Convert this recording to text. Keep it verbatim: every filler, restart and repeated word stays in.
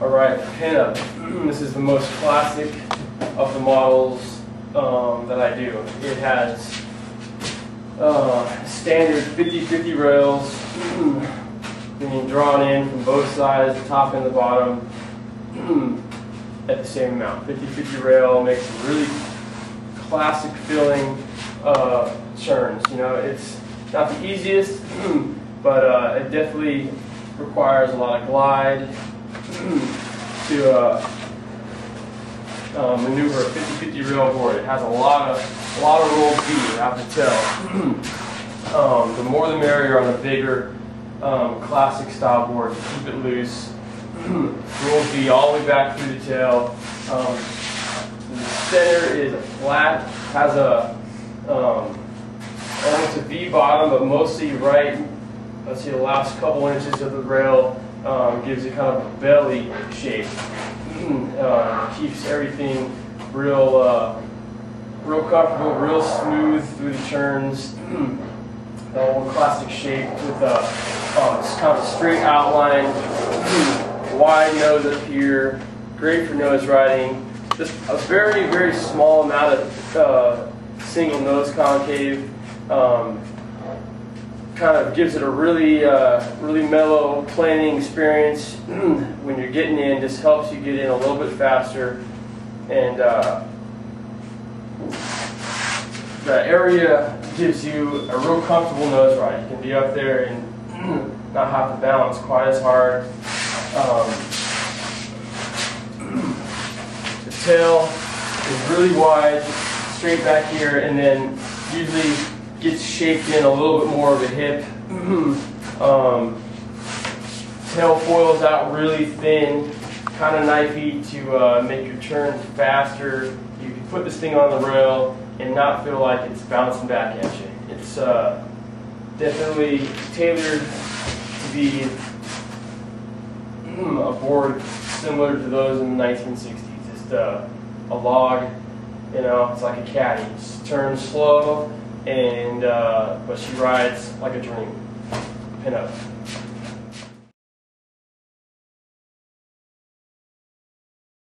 Alright, pin-up. This is the most classic of the models um, that I do. It has uh, standard fifty fifty rails being drawn in from both sides, the top and the bottom, at the same amount. fifty fifty rail makes really classic filling uh, churns. You know, it's not the easiest, but uh, it definitely requires a lot of glide to uh, uh, maneuver a fifty fifty rail board. It has a lot of a lot of roll feed, I have to tell. um, the more the merrier on a bigger um, classic style board. Keep it loose. Roll feed all the way back through the tail. Um, the center is a flat, has a um, almost a V bottom, but mostly right. Let's see, the last couple inches of the rail. Um, gives it kind of a belly shape. uh, keeps everything real, uh, real comfortable, real smooth through the churns. The old classic shape with a um, kind of straight outline, wide nose up here, great for nose riding. Just a very, very small amount of uh, single nose concave. Um, kind of gives it a really uh, really mellow planing experience. When you're getting in, just helps you get in a little bit faster, and uh, the area gives you a real comfortable nose ride. You can be up there and not have to balance quite as hard. Um, the tail is really wide, straight back here, and then usually gets shaped in a little bit more of a hip. um, tail foils out really thin, kind of knifey to uh, make your turns faster. You can put this thing on the rail and not feel like it's bouncing back at you. It's uh, definitely tailored to be a board similar to those in the nineteen sixties. Just uh, a log, you know, it's like a caddy. It just turns slow, and uh, but she rides like a dream. Pin-up.